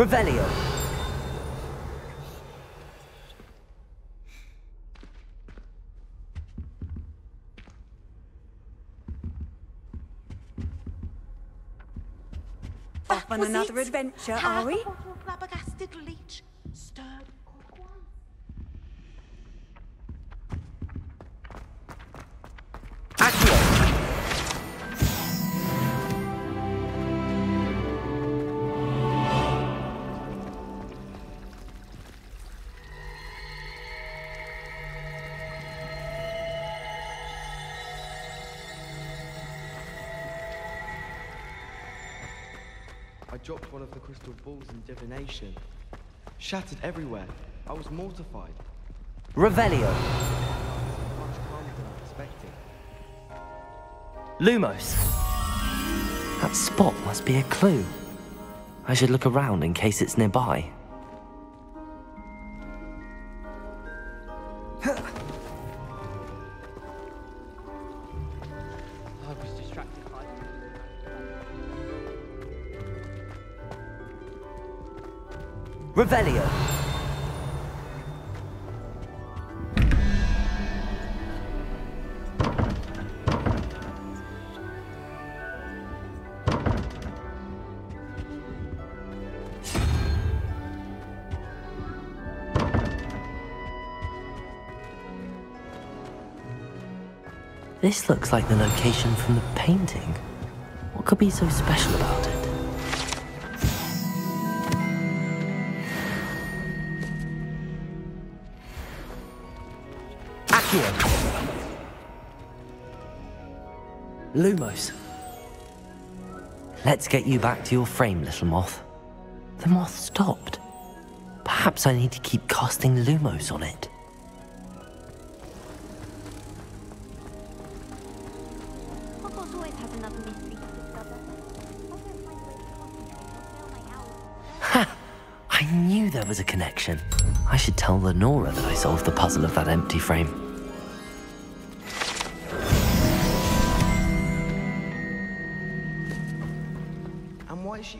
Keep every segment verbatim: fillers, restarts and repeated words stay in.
Revelio. Off on another it? adventure, Have are we? Leech. Stirred or Accio. Dropped one of the crystal balls in divination. Shattered everywhere. I was mortified. Revelio. Much calmer than I expected. Lumos. That spot must be a clue. I should look around in case it's nearby. Revelio. This looks like the location from the painting. What could be so special about it? Lumos. Let's get you back to your frame, little moth. The moth stopped. Perhaps I need to keep casting Lumos on it. Ha! I knew there was a connection. I should tell Lenora that I solved the puzzle of that empty frame.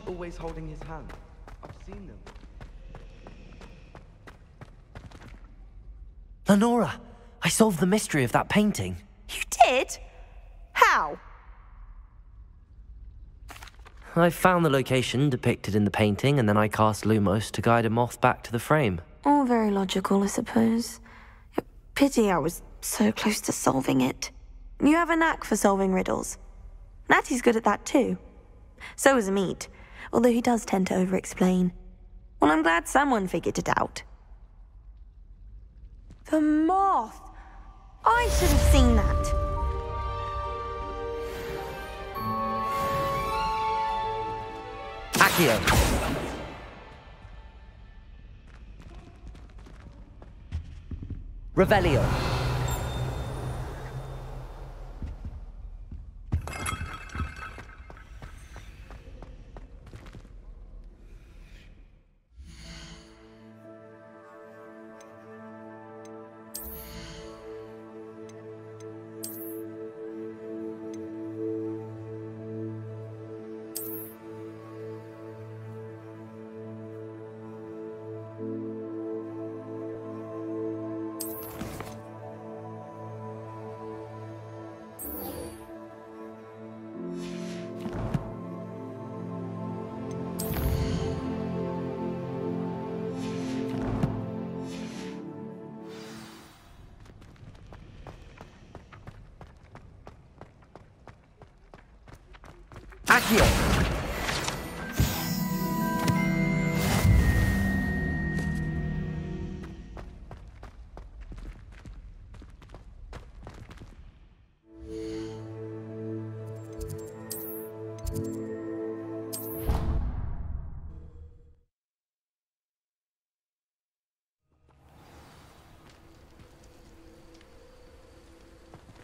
Always holding his hand. I've seen them. Lenora, I solved the mystery of that painting. You did? How? I found the location depicted in the painting, and then I cast Lumos to guide a moth back to the frame. All very logical, I suppose. Pity I was so close to solving it. You have a knack for solving riddles. Natty's good at that too. So is Amit. Although he does tend to over-explain. Well, I'm glad someone figured it out. The moth! I should have seen that. Accio. Revelio.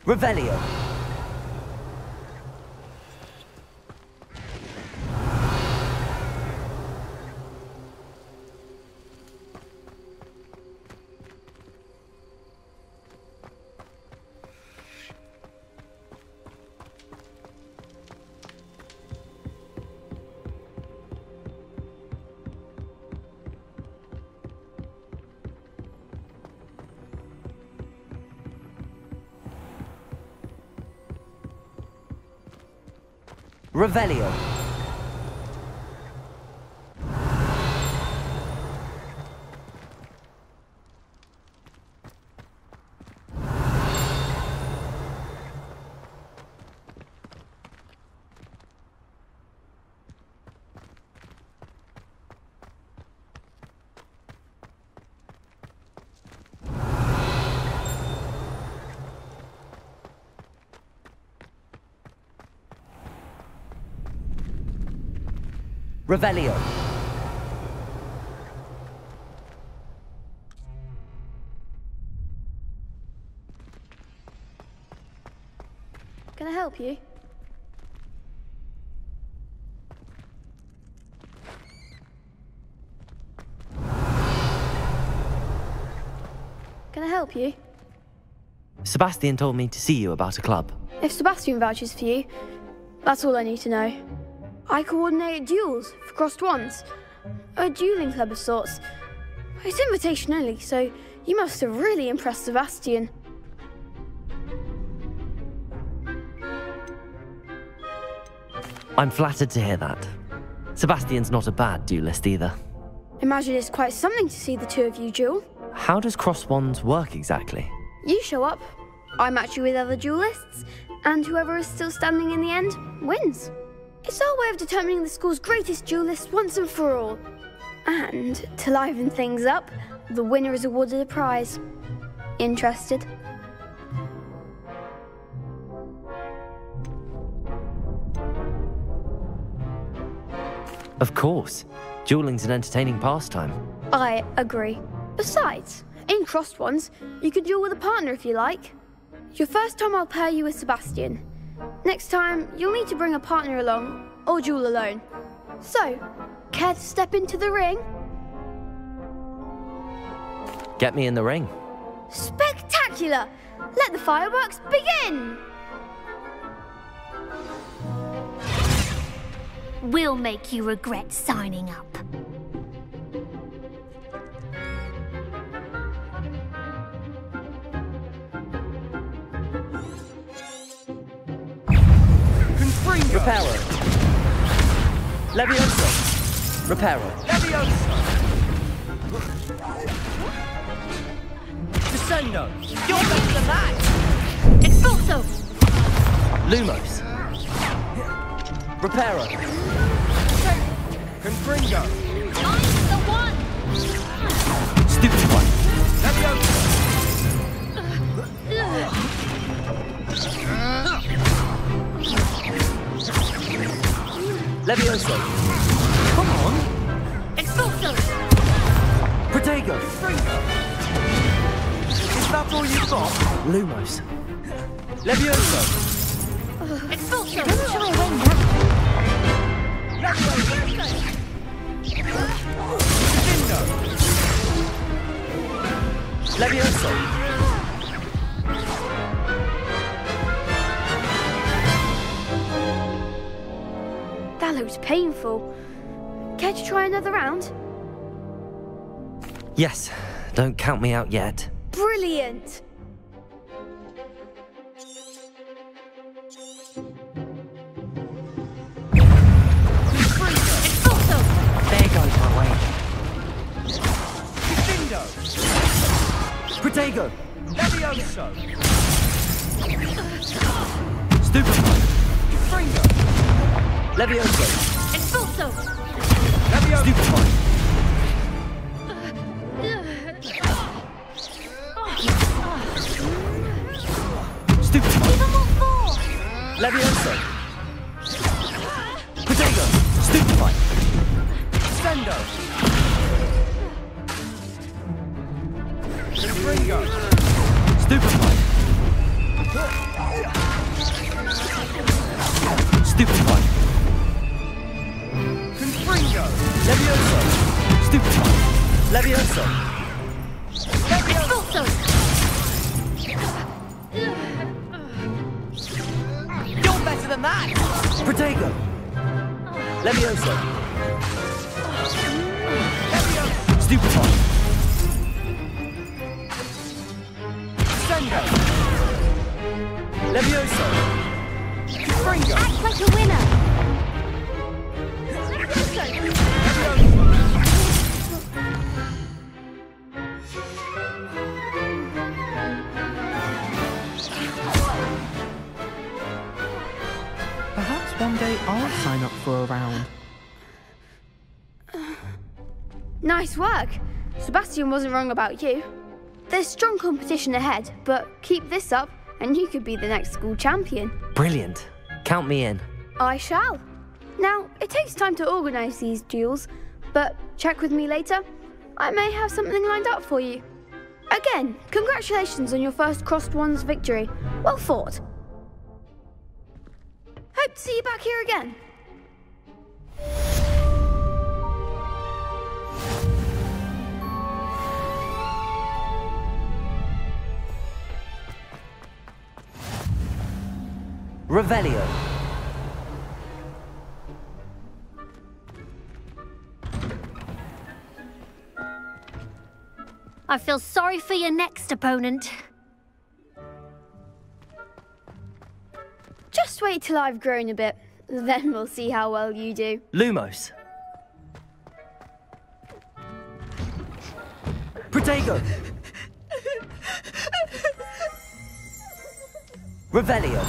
Revelio. Revelio. Revelio. Can I help you? Can I help you? Sebastian told me to see you about a club. If Sebastian vouches for you, that's all I need to know. I coordinate duels for Crossed Wands, a dueling club of sorts. It's invitation only, so you must have really impressed Sebastian. I'm flattered to hear that. Sebastian's not a bad duelist either. Imagine it's quite something to see the two of you duel. How does Crossed Wands work exactly? You show up, I match you with other duelists, and whoever is still standing in the end wins. It's our way of determining the school's greatest duelist once and for all. And, to liven things up, the winner is awarded a prize. Interested? Of course. Dueling's an entertaining pastime. I agree. Besides, in Crossed Wands, you can duel with a partner if you like. Your first time I'll pair you with Sebastian. Next time, you'll need to bring a partner along, or duel alone. So, care to step into the ring? Get me in the ring. Spectacular! Let the fireworks begin! We'll make you regret signing up. Reparo. Levioso. Reparo. Levioso. Descendo. You're better than that. Expulso. Lumos. Reparo. Confringo. I'm the one. Stupefy. Levioso. Levioso. Come on. Expulso. Protego. Is that all you've got? Lumos. Levioso. Expulso. Levioso. That looks painful. Care to try another round? Yes. Don't count me out yet. Brilliant! Expulso! There goes my way. Descendo! Protego! Levioso! Stupefy! Confringo! Levioso. Expulso. Levioso. Stupefy. Stupefy. Even more force. Levioso. Protego. Stupefy. Descendo. Confringo. Stupefy. Stupefy. Confringo! Levioso! Stupefy! Levioso! Levioso! You're better than that! Protego! Levioso! Levioso! Stupefy! Descendo! Levioso! Confringo! Act like a winner! one day I'll sign up for a round. Nice work! Sebastian wasn't wrong about you. There's strong competition ahead, but keep this up and you could be the next school champion. Brilliant. Count me in. I shall. Now, it takes time to organise these duels, but check with me later. I may have something lined up for you. Again, congratulations on your first Crossed Wands victory. Well fought. Hope to see you back here again. Revelio. I feel sorry for your next opponent. Just wait till I've grown a bit, then we'll see how well you do. Lumos. Protego. Revelio.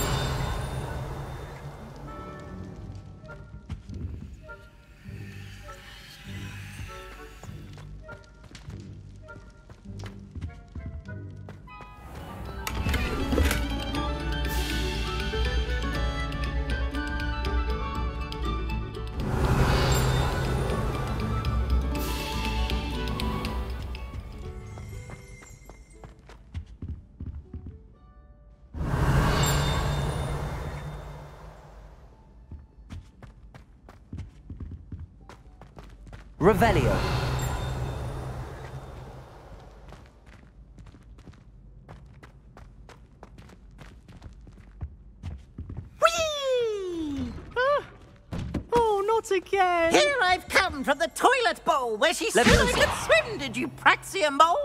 Revelio. Whee! Ah. Oh, not again. Here I've come from the toilet bowl where she said I could swim, did you Praxia mole?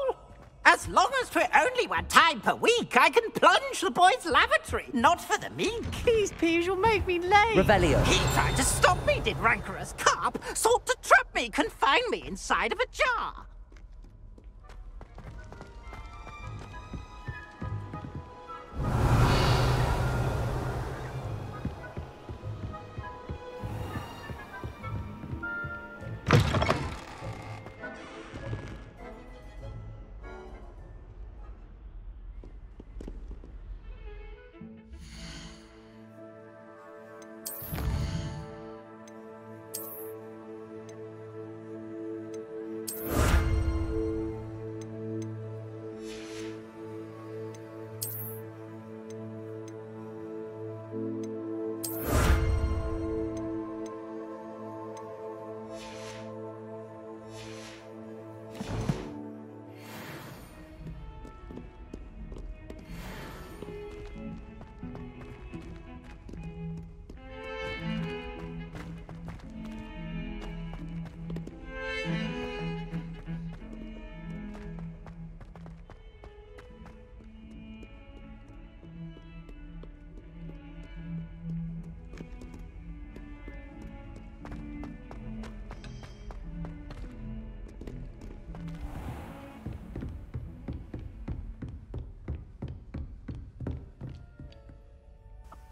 As long as for only one time per week, I can plunge the boys' lavatory, not for the meek. Please, Peeves, you'll make me late. Revelio. He tried to stop me, did rancorous carp, sought to trap me, confine me inside of a jar.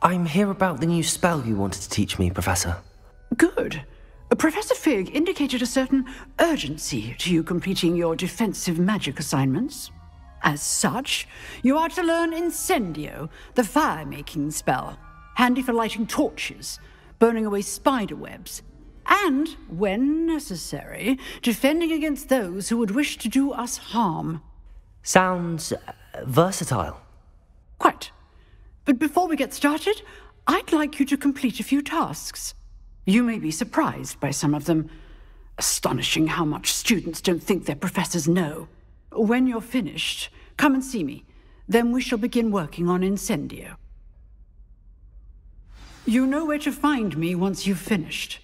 I'm here about the new spell you wanted to teach me, Professor. Good. Professor Fig indicated a certain urgency to you completing your defensive magic assignments. As such, you are to learn Incendio, the fire-making spell, handy for lighting torches, burning away spider webs, and, when necessary, defending against those who would wish to do us harm. Sounds versatile. Quite. But before we get started, I'd like you to complete a few tasks. You may be surprised by some of them. Astonishing how much students don't think their professors know. When you're finished, come and see me. Then we shall begin working on Incendio. You know where to find me once you've finished.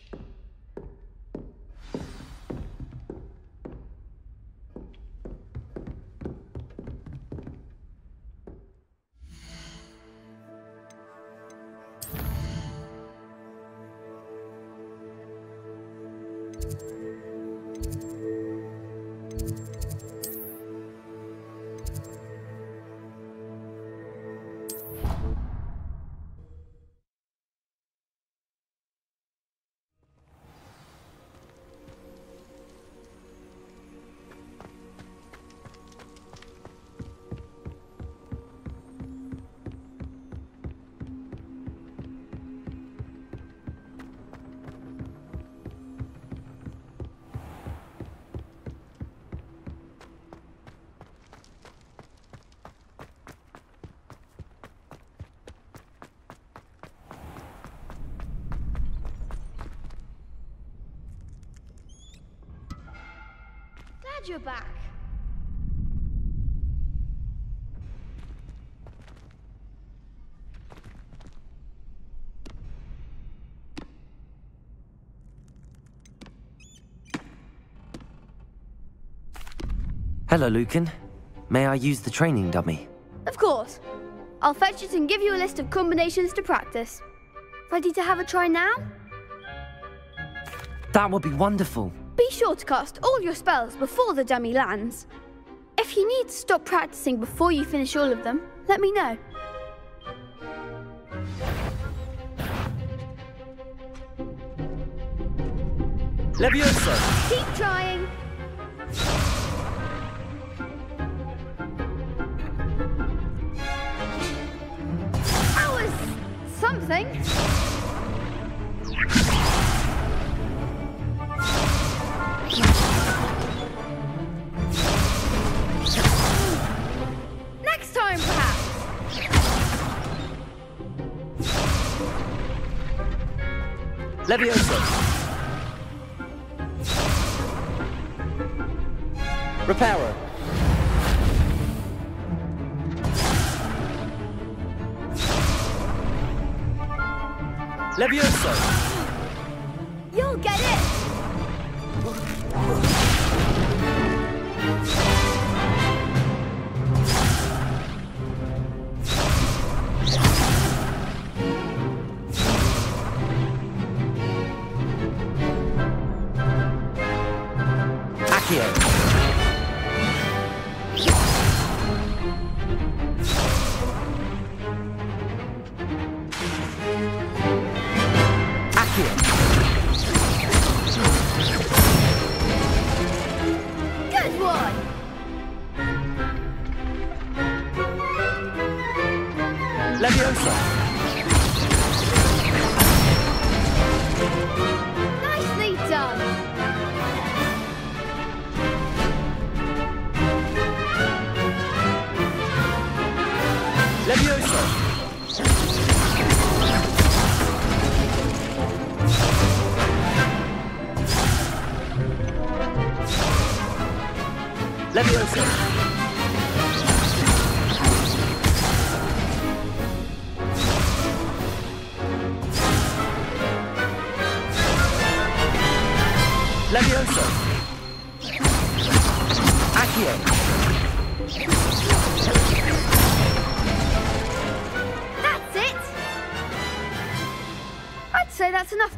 your back. Hello, Lucan. May I use the training dummy? Of course. I'll fetch it and give you a list of combinations to practice. Ready to have a try now? That would be wonderful. Be sure to cast all your spells before the dummy lands. If you need to stop practicing before you finish all of them, let me know. Levioso! Keep trying! Something. Next time, perhaps. Leviosa. Reparo. Levioso! You'll get it! Accio!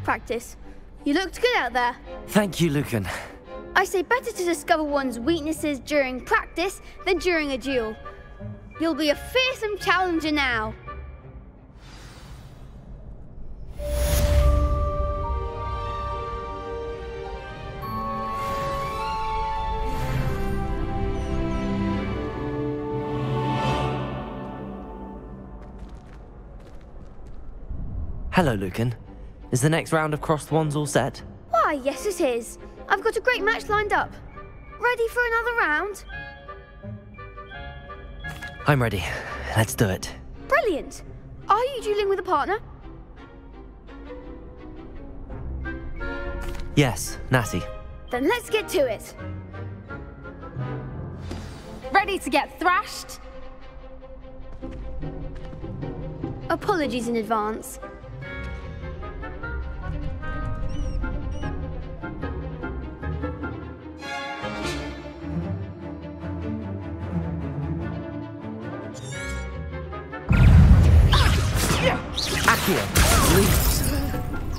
Practice. You looked good out there. Thank you, Lucan. I say better to discover one's weaknesses during practice than during a duel. You'll be a fearsome challenger now. Hello, Lucan. Is the next round of Crossed Wands all set? Why, yes it is. I've got a great match lined up. Ready for another round? I'm ready. Let's do it. Brilliant. Are you dueling with a partner? Yes, Natty. Then let's get to it. Ready to get thrashed? Apologies in advance.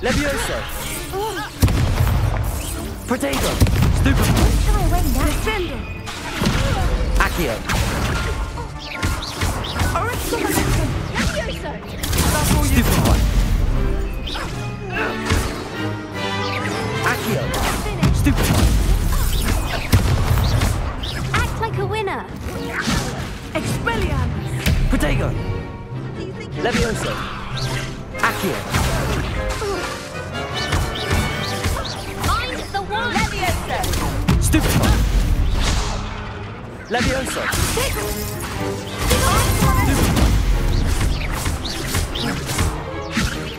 Levioso! Protego! Stupefy! Descendo! Accio! Levioso! Stupefy! Accio! Stupefy! Act like a winner! Expelliarmus! Protego! Levioso! Accio! Stupefy! Leviosa!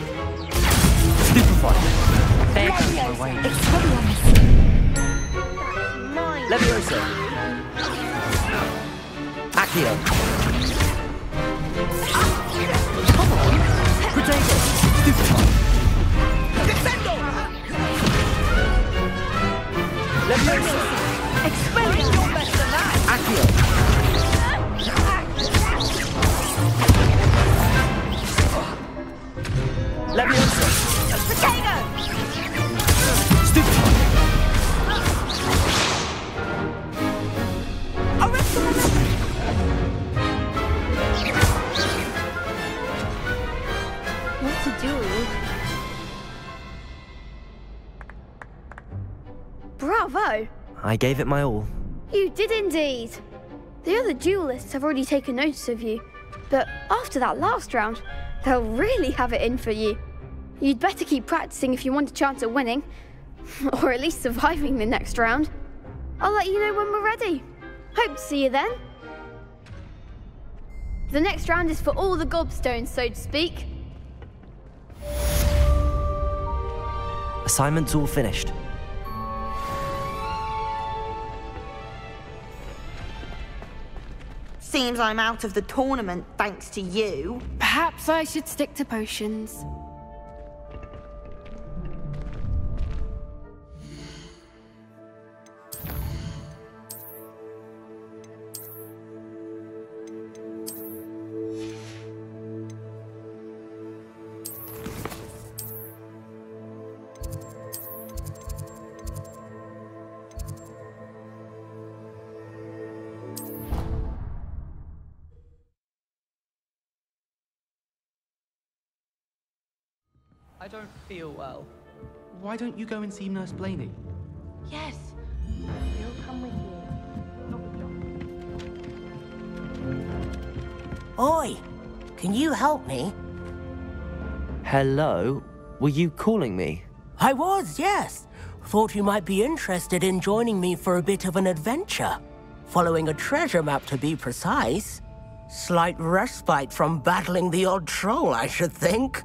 Stupefy! Leviosa! Expelliarmus! Levioso. Accio. Come on. Protego. Stupefy. Descendo. Levioso. Expelliarmus. Your best alive. Accio. Leviosa. Protego. Stupefy. What to do? Bravo. I gave it my all. You did indeed. The other duelists have already taken notice of you, but after that last round, they'll really have it in for you. You'd better keep practicing if you want a chance at winning, or at least surviving the next round. I'll let you know when we're ready. Hope to see you then. The next round is for all the gobstones, so to speak. Assignments all finished. Seems I'm out of the tournament thanks to you. Perhaps I should stick to potions. I don't feel well. Why don't you go and see Nurse Blaney? Yes, we'll come with you. Oi, can you help me? Hello, were you calling me? I was, yes. Thought you might be interested in joining me for a bit of an adventure. Following a treasure map, to be precise. Slight respite from battling the odd troll, I should think.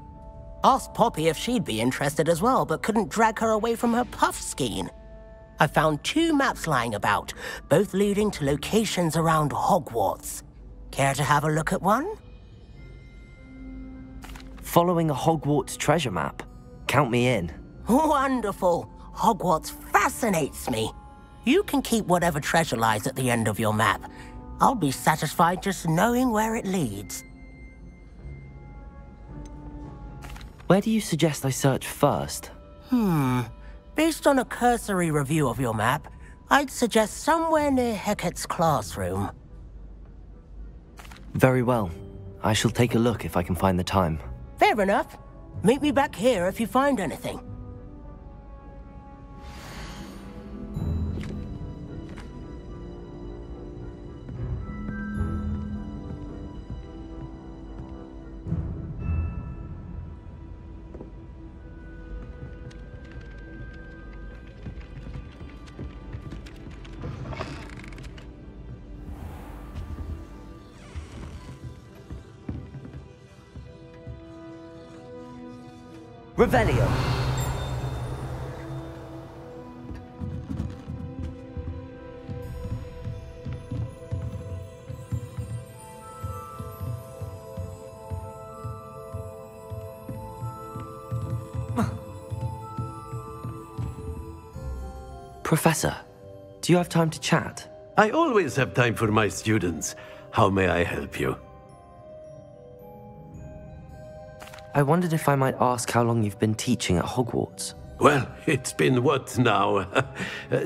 Asked Poppy if she'd be interested as well, but couldn't drag her away from her puff skein. I found two maps lying about, both leading to locations around Hogwarts. Care to have a look at one? Following a Hogwarts treasure map? Count me in. Wonderful! Hogwarts fascinates me. You can keep whatever treasure lies at the end of your map. I'll be satisfied just knowing where it leads. Where do you suggest I search first? Hmm. Based on a cursory review of your map, I'd suggest somewhere near Hackett's classroom. Very well. I shall take a look if I can find the time. Fair enough. Meet me back here if you find anything. Revelio. Professor, do you have time to chat? I always have time for my students. How may I help you? I wondered if I might ask how long you've been teaching at Hogwarts. Well, it's been what now? uh,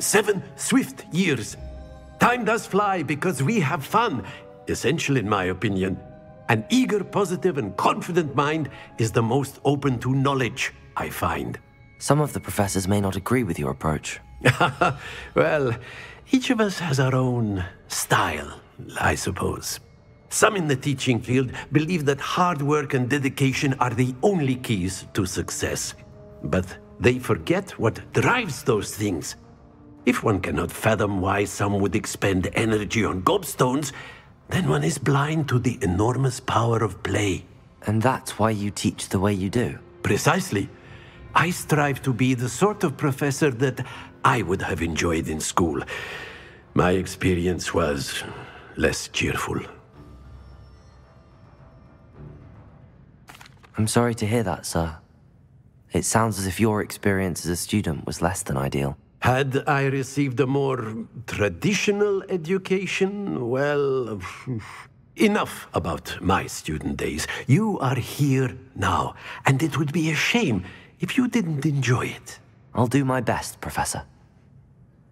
seven swift years. Time does fly because we have fun, essential in my opinion. An eager, positive and confident mind is the most open to knowledge, I find. Some of the professors may not agree with your approach. Well, each of us has our own style, I suppose. Some in the teaching field believe that hard work and dedication are the only keys to success. But they forget what drives those things. If one cannot fathom why some would expend energy on gobstones, then one is blind to the enormous power of play. And that's why you teach the way you do. Precisely. I strive to be the sort of professor that I would have enjoyed in school. My experience was less cheerful. I'm sorry to hear that, sir. It sounds as if your experience as a student was less than ideal. Had I received a more traditional education, well, enough about my student days. You are here now, and it would be a shame if you didn't enjoy it. I'll do my best, Professor.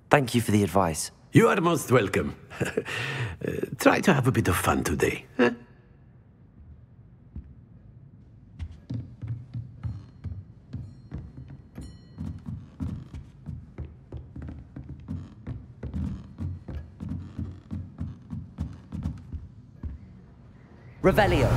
Thank you for the advice. You are most welcome. uh, try to have a bit of fun today, huh? Revelio.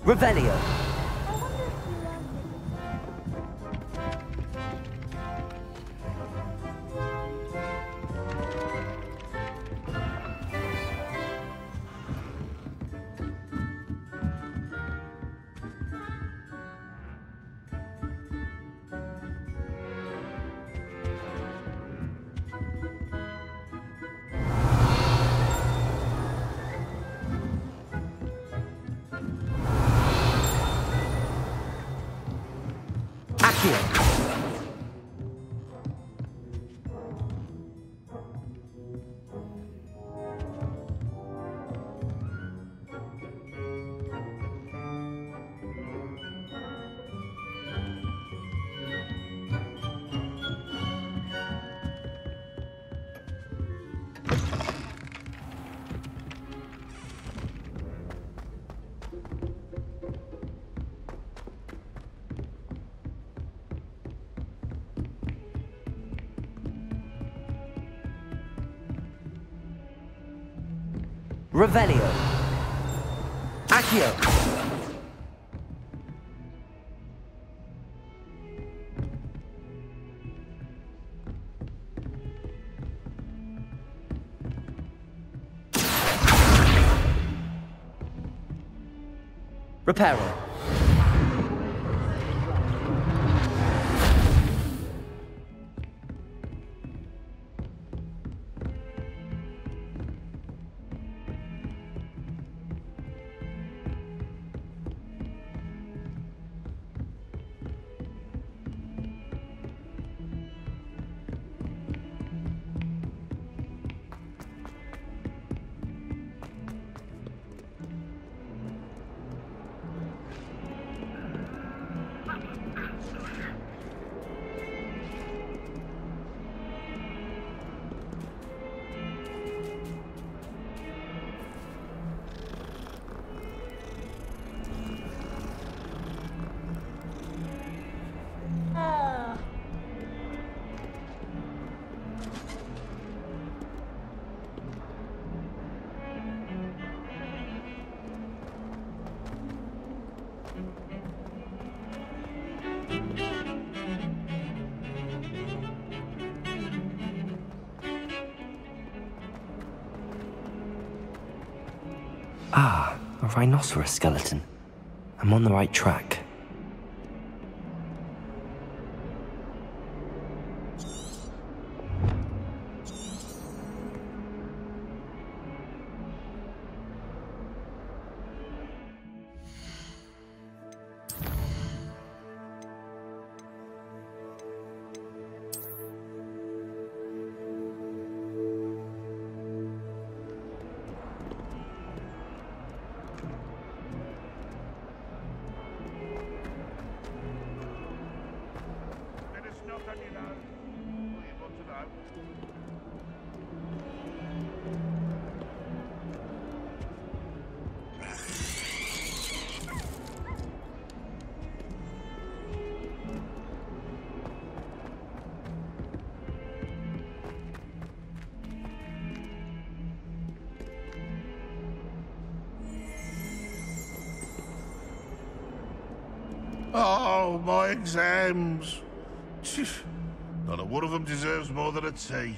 Revelio. Revelio. Accio. Reparo. Ah, a rhinoceros skeleton. I'm on the right track. Oh, my exams. Not a one of them deserves more than a T.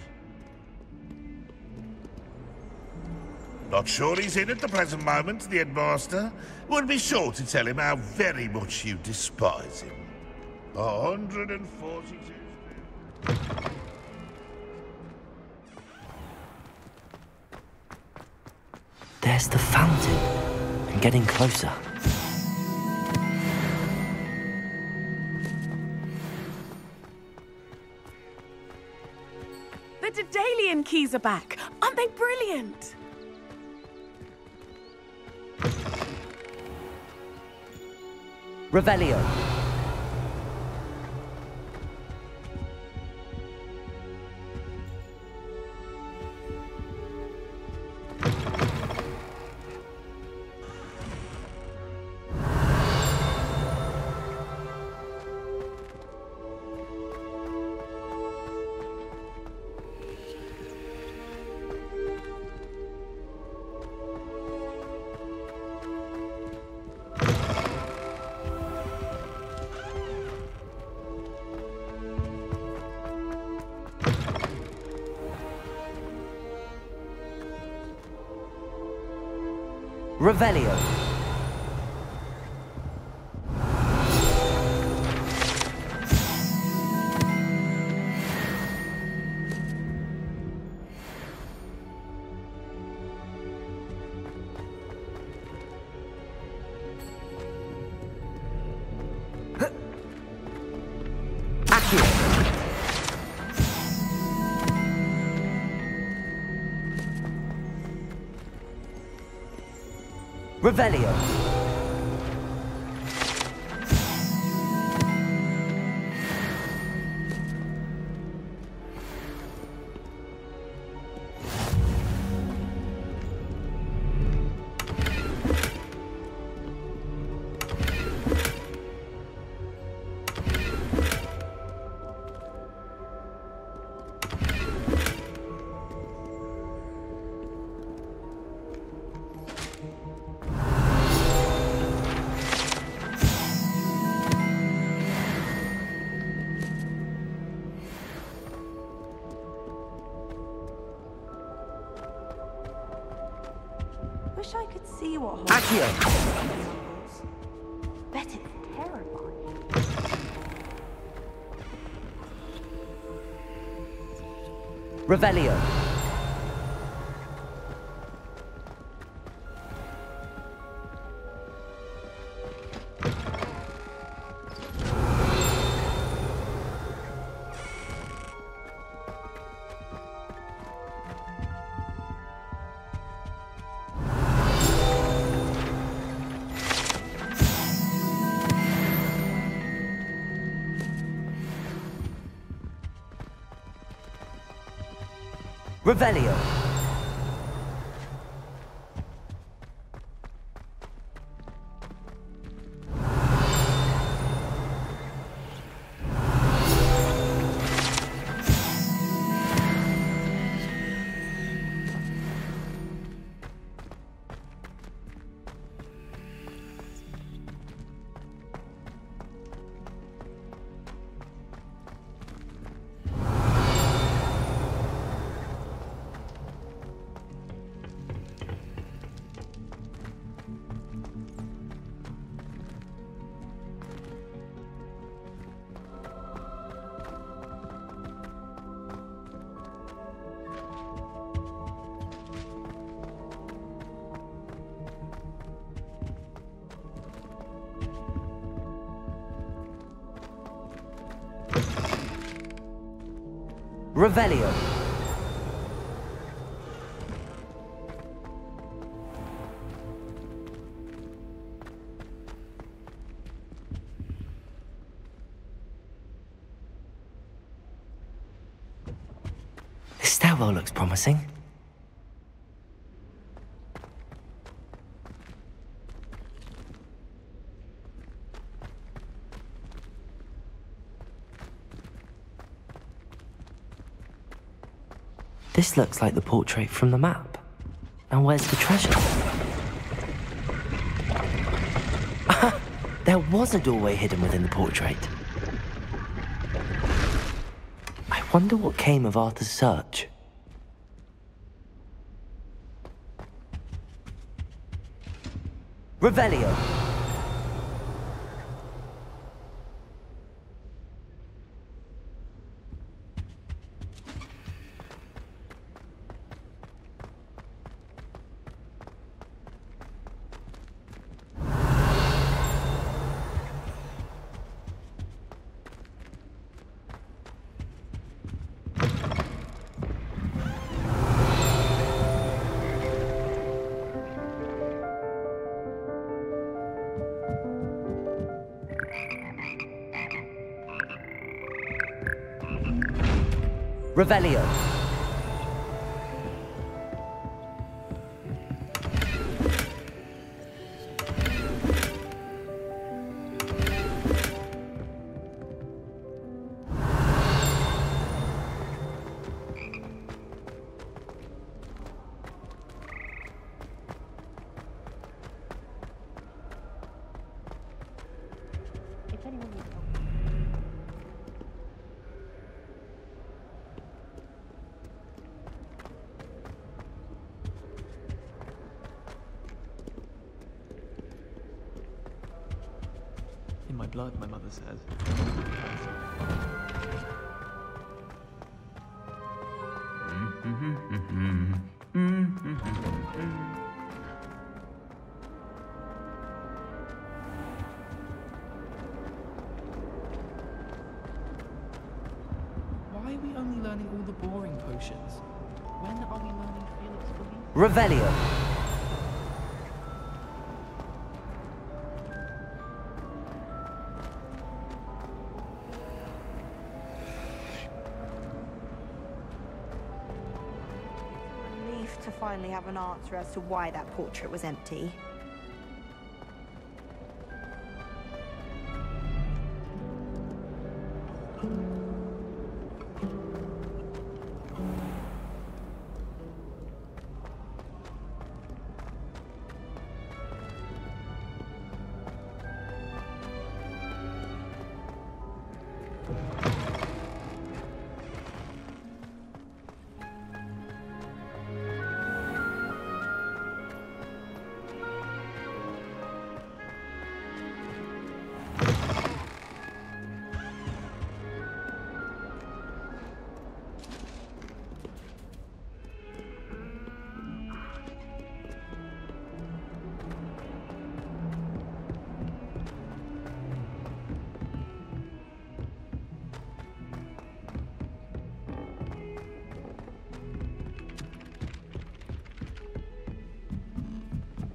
Not sure he's in at the present moment, the headmaster. Would be sure to tell him how very much you despise him. A hundred and forty-two... There's the fountain, and getting closer. The Dedalian keys are back. Aren't they brilliant? Revelio. Revelio. Revelio. Accio. Bet it's terrifying. Revelio. Revelio. Revelio. This stairwell looks promising. This looks like the portrait from the map. And where's the treasure? There was a doorway hidden within the portrait. I wonder what came of Arthur's search. Revelio. Revelio. Blood, my mother says. Why are we only learning all the boring potions? When are we learning Felix Williams? Revelio. Have an answer as to why that portrait was empty.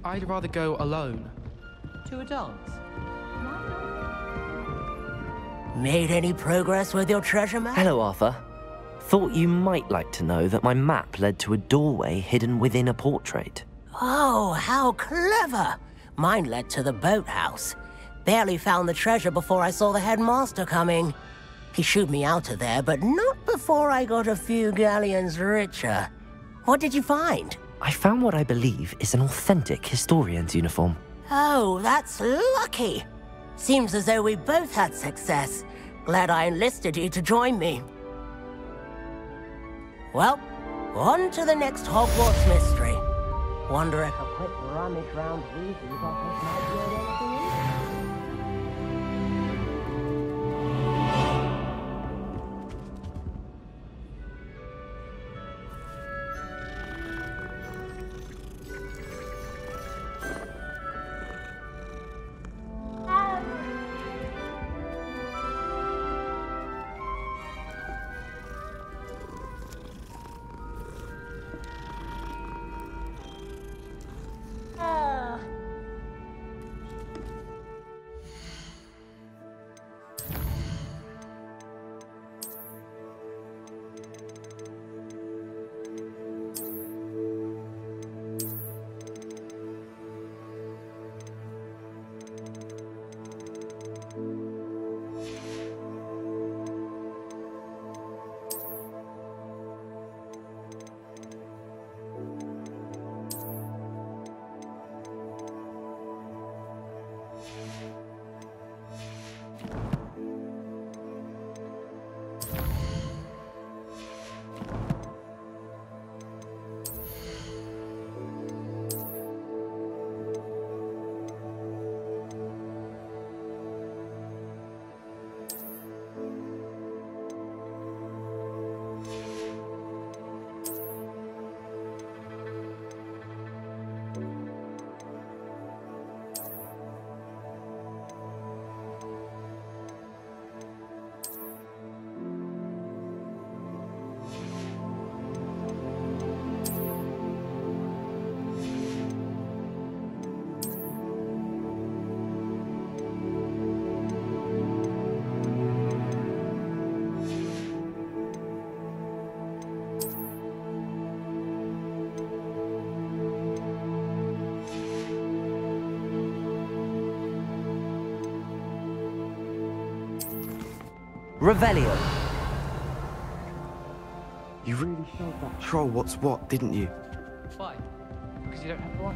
I'd rather go alone. To a dance? Made any progress with your treasure map? Hello, Arthur. Thought you might like to know that my map led to a doorway hidden within a portrait. Oh, how clever! Mine led to the boathouse. Barely found the treasure before I saw the headmaster coming. He shooed me out of there, but not before I got a few galleons richer. What did you find? I found what I believe is an authentic historian's uniform. Oh, that's lucky! Seems as though we both had success. Glad I enlisted you to join me. Well, on to the next Hogwarts mystery. Wonder if a quick rummage round reason might be anything. Revelio. You really showed that troll what's what, didn't you? Why? Because you don't have one.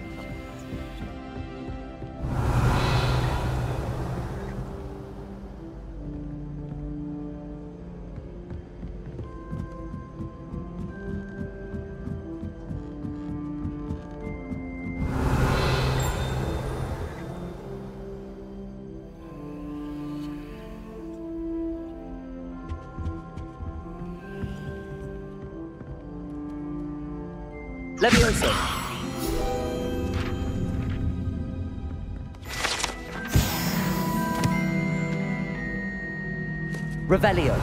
Levioso. Revelio. Revelio.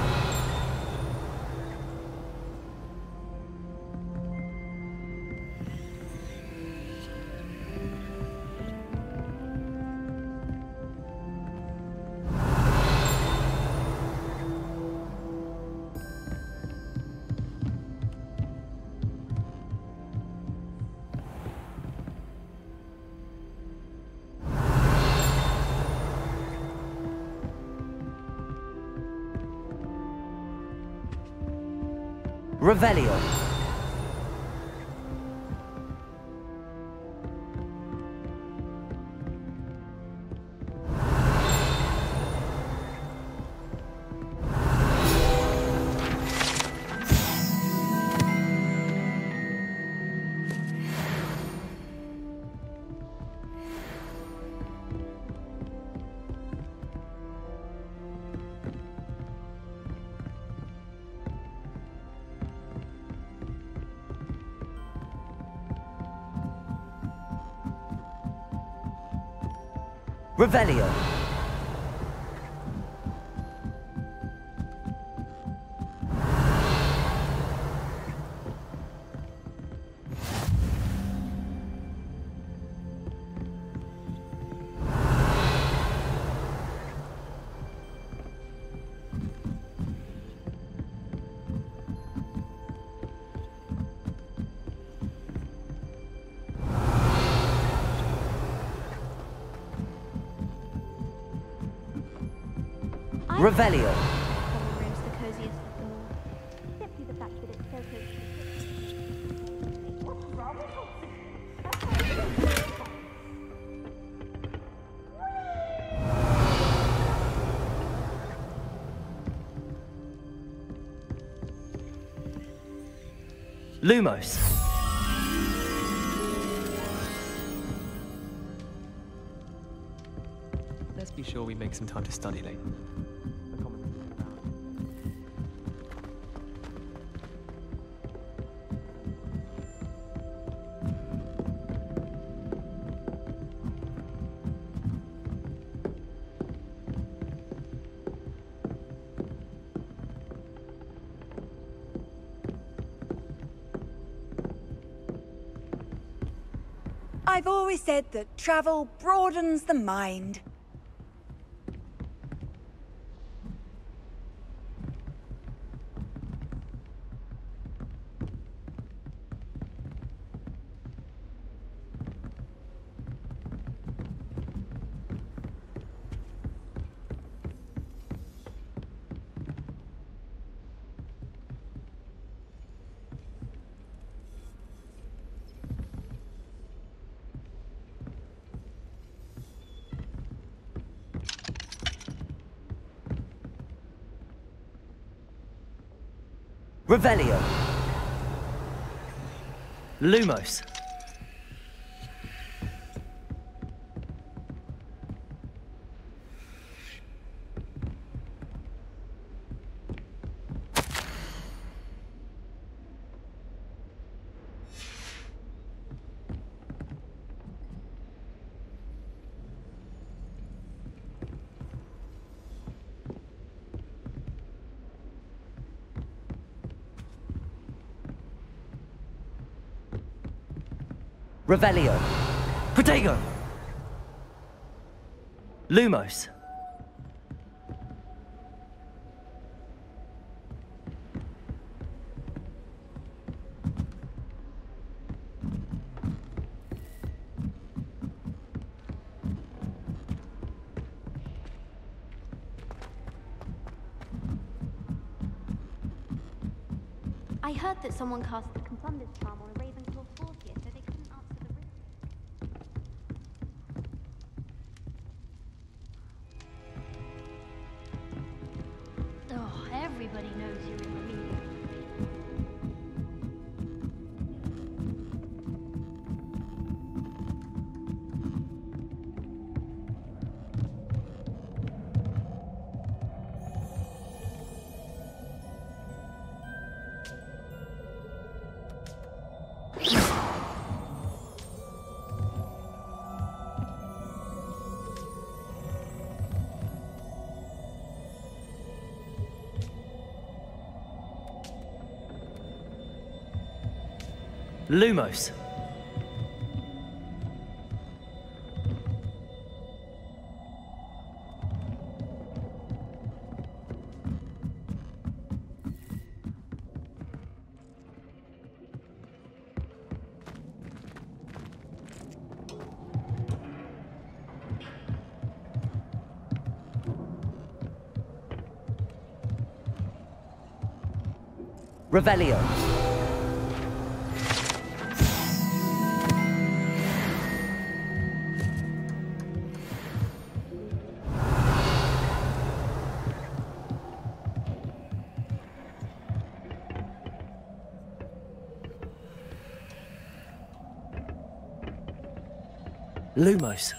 Revelio. Revelio. Lumos. Let's be sure we make some time to study later. I've always said that travel broadens the mind. Revelio. Lumos. Revelio. Protego. Lumos. I heard that someone cast the Confundus charm on a raven called Fortier, so they couldn't answer the riddle. Oh, everybody knows you're in the media. Lumos. Revelio. Lumos.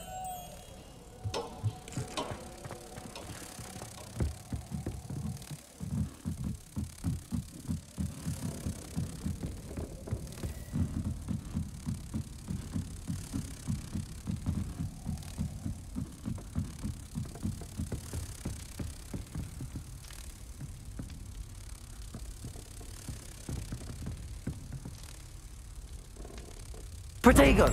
Protego.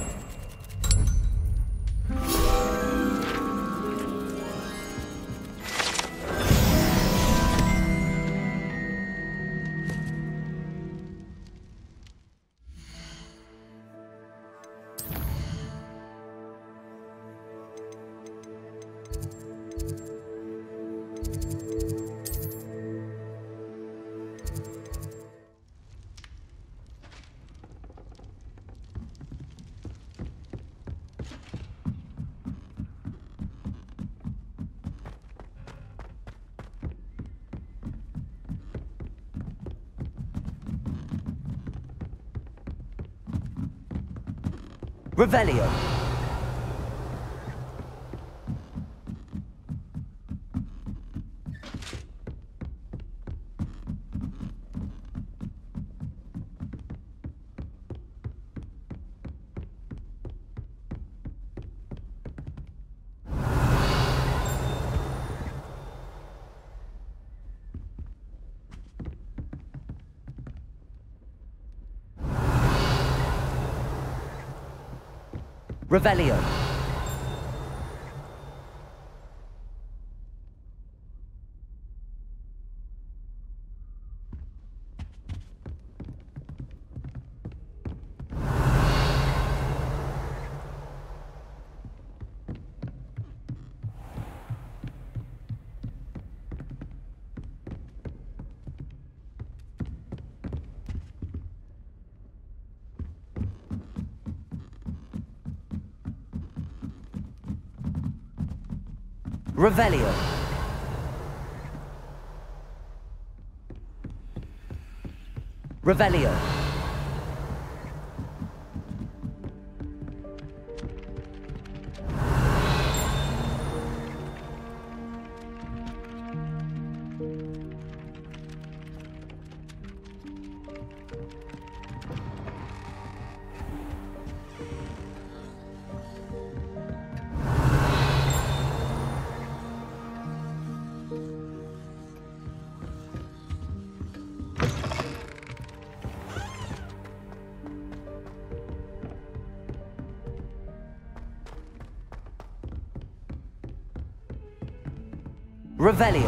Revelio. Revelio. Revelio. Revelio. Revelio.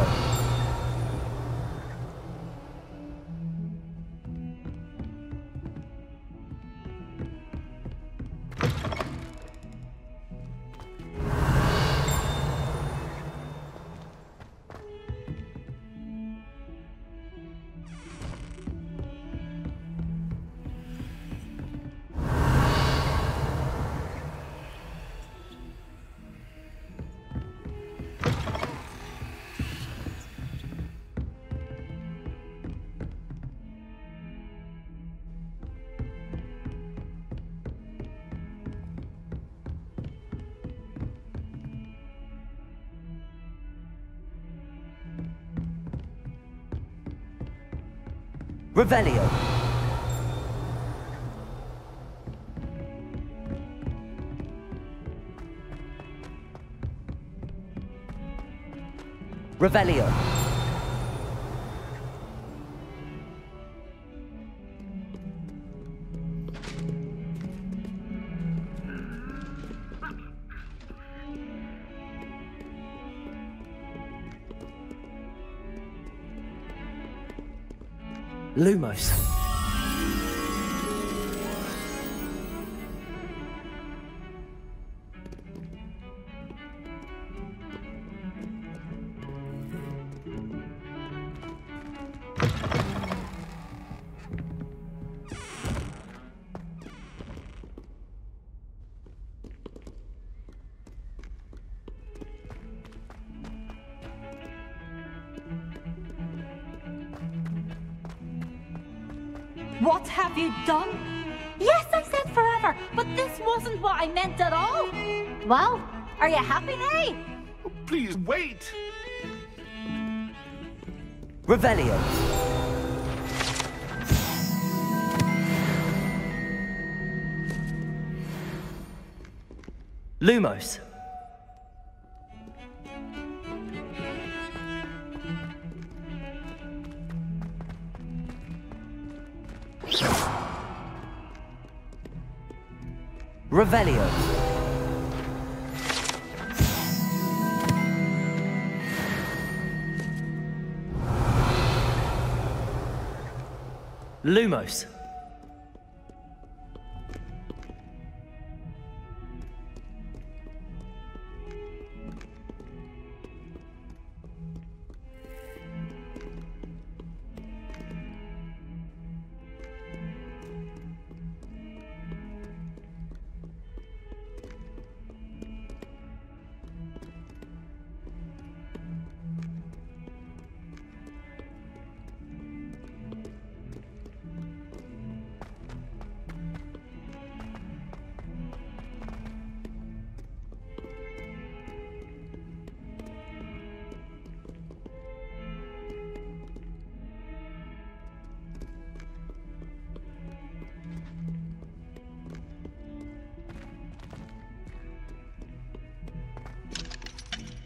Revelio. Revelio. Lumos. What have you done? Yes, I said forever, but this wasn't what I meant at all. Well, are you happy now? Please wait. Revelio. Lumos. Revelio. Lumos.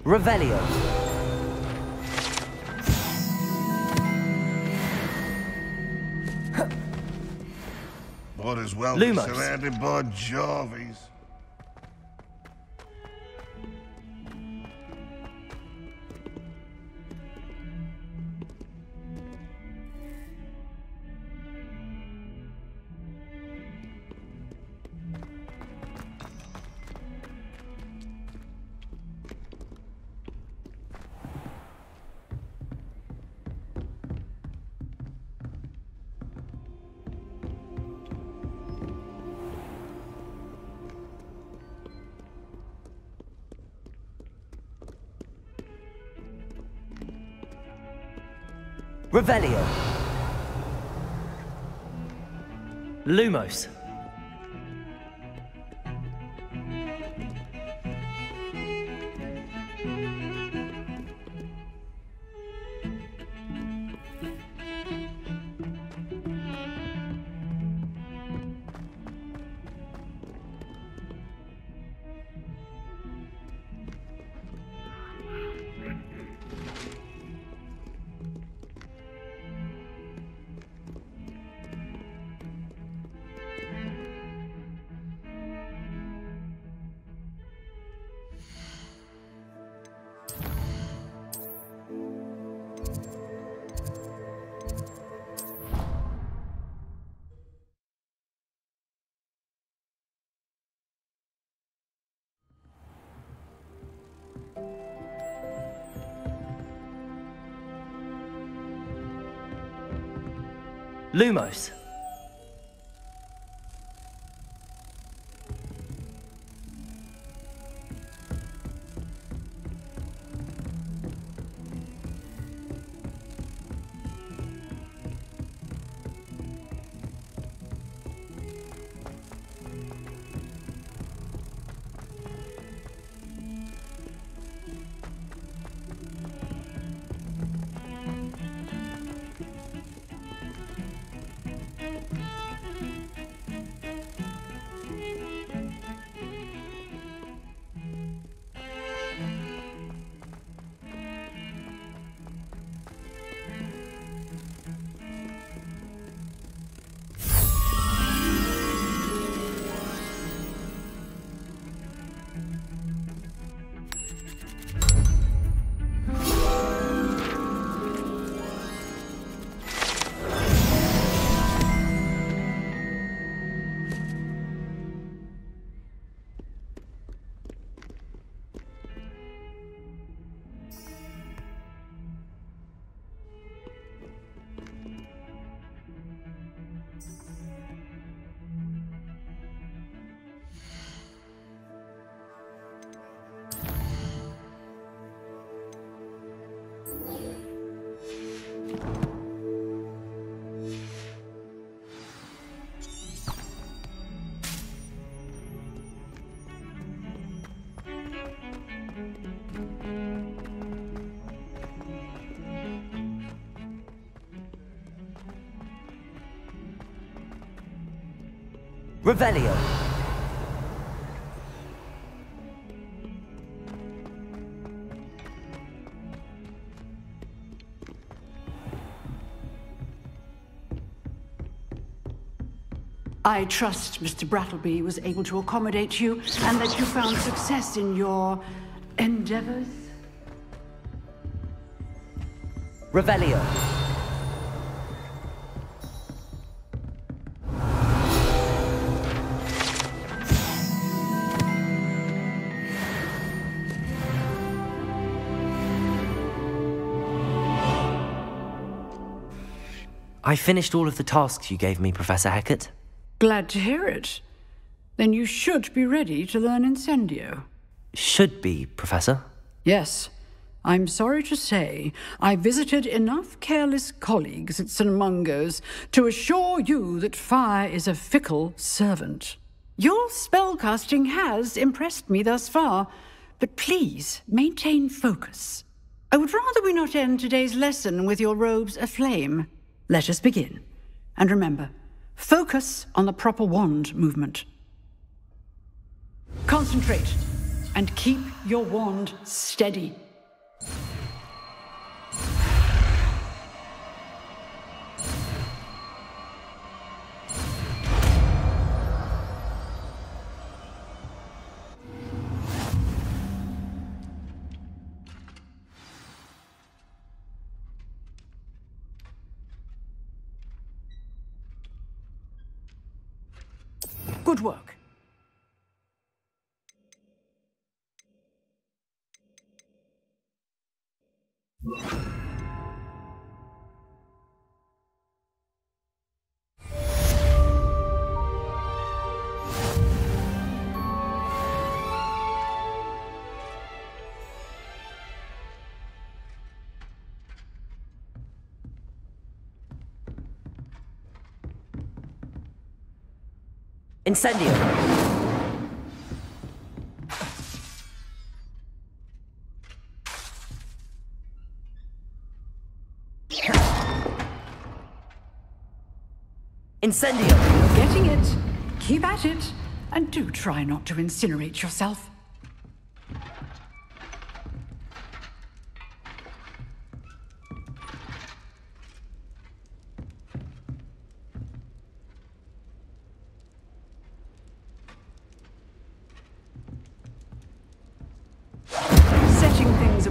Revelio. Might as well be surrounded by Jarvis. Revelio. Lumos. Lumos. Revelio. I trust Mister Brattleby was able to accommodate you, and that you found success in your endeavors. Revelio. I finished all of the tasks you gave me, Professor Hackett. Glad to hear it. Then you should be ready to learn Incendio. Should be, Professor? Yes. I'm sorry to say, I visited enough careless colleagues at St Mungo's to assure you that fire is a fickle servant. Your spellcasting has impressed me thus far, but please maintain focus. I would rather we not end today's lesson with your robes aflame. Let us begin. And remember, focus on the proper wand movement. Concentrate, and keep your wand steady. Good work. Incendio. Incendio. You're getting it. Keep at it, and do try not to incinerate yourself.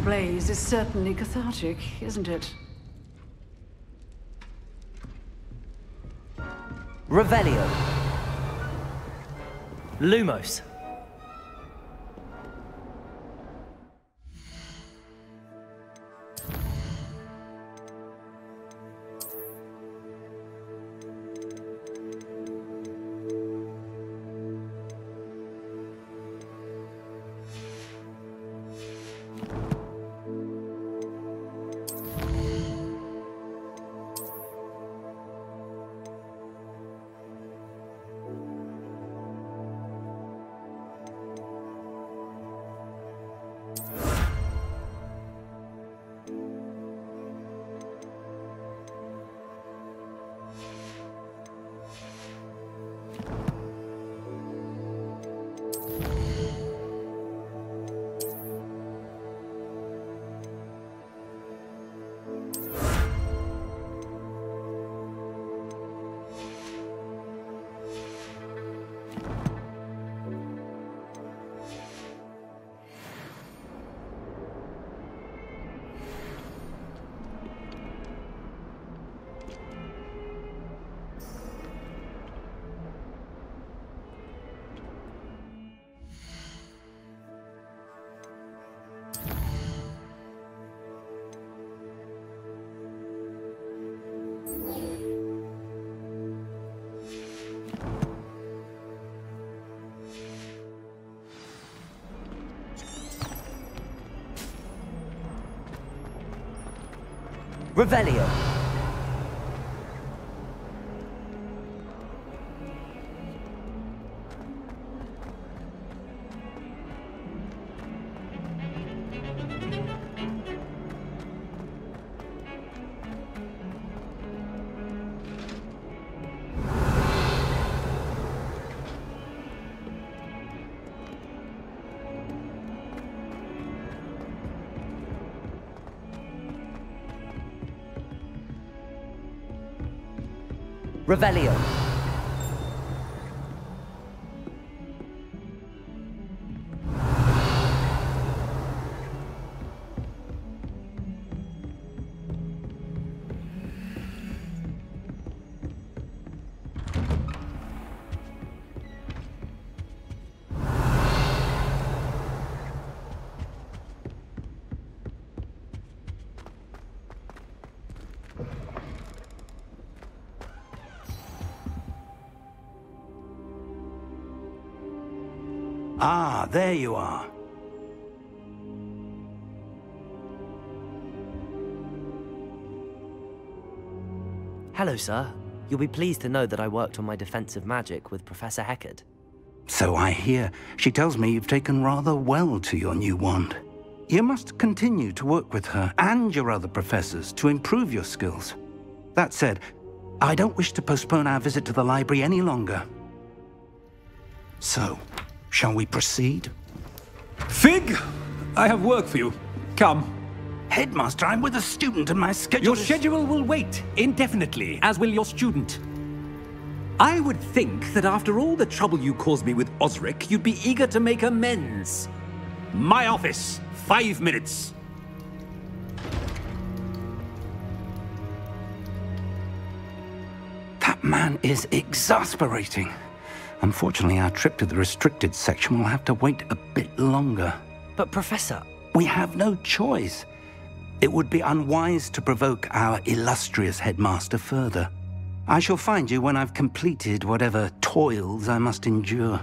Blaze is certainly cathartic, isn't it? Revelio. Lumos. Revelio. Revelio. Ah, there you are. Hello, sir. You'll be pleased to know that I worked on my defensive magic with Professor Hackett. So I hear. She tells me you've taken rather well to your new wand. You must continue to work with her and your other professors to improve your skills. That said, I don't wish to postpone our visit to the library any longer. So, shall we proceed? Fig, I have work for you. Come. Headmaster, I'm with a student and my schedule Your is... schedule will wait indefinitely, as will your student. I would think that after all the trouble you caused me with Osric, you'd be eager to make amends. My office, five minutes. That man is exasperating. Unfortunately, our trip to the restricted section will have to wait a bit longer. But, Professor... We have no choice. It would be unwise to provoke our illustrious headmaster further. I shall find you when I've completed whatever toils I must endure.